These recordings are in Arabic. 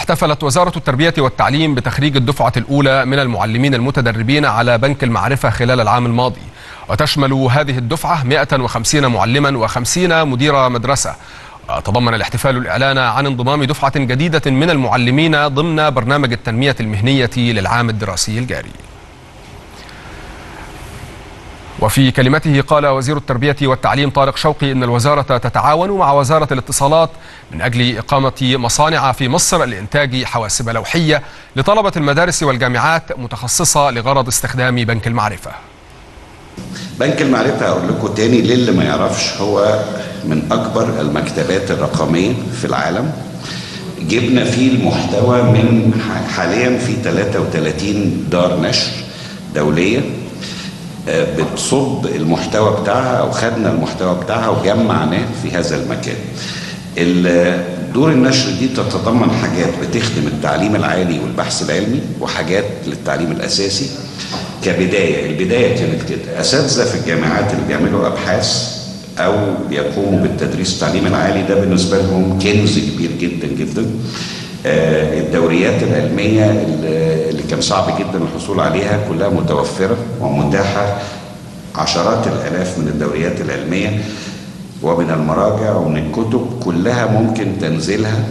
احتفلت وزارة التربية والتعليم بتخريج الدفعة الأولى من المعلمين المتدربين على بنك المعرفة خلال العام الماضي، وتشمل هذه الدفعة 150 معلما و50 مدير مدرسة. تضمن الاحتفال الإعلان عن انضمام دفعة جديدة من المعلمين ضمن برنامج التنمية المهنية للعام الدراسي الجاري. وفي كلمته قال وزير التربية والتعليم طارق شوقي إن الوزارة تتعاون مع وزارة الاتصالات من أجل إقامة مصانع في مصر لإنتاج حواسب لوحية لطلبة المدارس والجامعات متخصصة لغرض استخدام بنك المعرفة. بنك المعرفة أقول لكم تاني للي ما يعرفش هو من أكبر المكتبات الرقمية في العالم. جبنا فيه المحتوى من حاليا في 33 دار نشر دولية بتصب المحتوى بتاعها أو خدنا المحتوى بتاعها وجمعناه في هذا المكان. دور النشر دي تتضمن حاجات بتخدم التعليم العالي والبحث العلمي وحاجات للتعليم الأساسي. كبداية البداية كانت كده أساتذة في الجامعات اللي بيعملوا أبحاث أو بيقوموا بالتدريس التعليم العالي ده بالنسبة لهم كنز كبير جدا جدا. الدوريات العلمية اللي كان صعب جدا الحصول عليها كلها متوفرة ومتاحة، عشرات الآلاف من الدوريات العلمية ومن المراجع ومن الكتب كلها ممكن تنزلها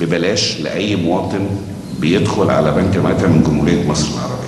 ببلاش لأي مواطن بيدخل على بنك المعرفة من جمهورية مصر العربية.